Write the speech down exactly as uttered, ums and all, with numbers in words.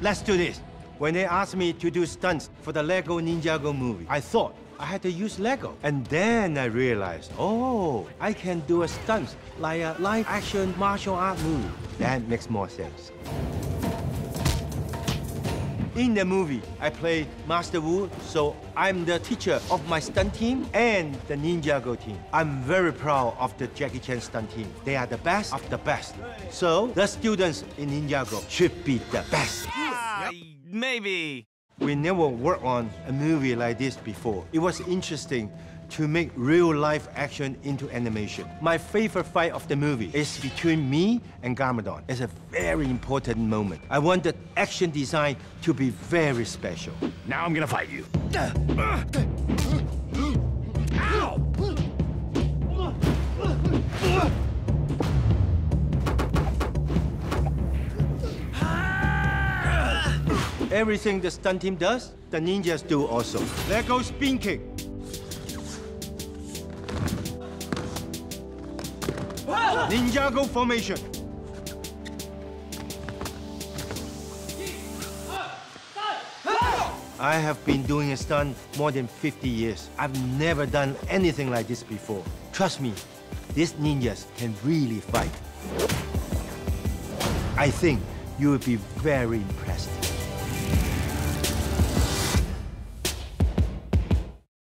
Let's do this. When they asked me to do stunts for the Lego Ninjago movie, I thought I had to use Lego. And then I realized, oh, I can do a stunt like a live-action martial art movie. That makes more sense. In the movie, I play Master Wu, so I'm the teacher of my stunt team and the Ninjago team. I'm very proud of the Jackie Chan stunt team. They are the best of the best. So the students in Ninjago should be the best. Yeah, yep. Maybe. We never worked on a movie like this before. It was interesting to make real-life action into animation. My favorite fight of the movie is between me and Garmadon. It's a very important moment. I want the action design to be very special. Now I'm gonna fight you. Ow! Everything the stunt team does, the ninjas do also. There goes spin kick. Ninjago formation. I have been doing a stunt more than fifty years. I've never done anything like this before. Trust me, these ninjas can really fight. I think you will be very impressed.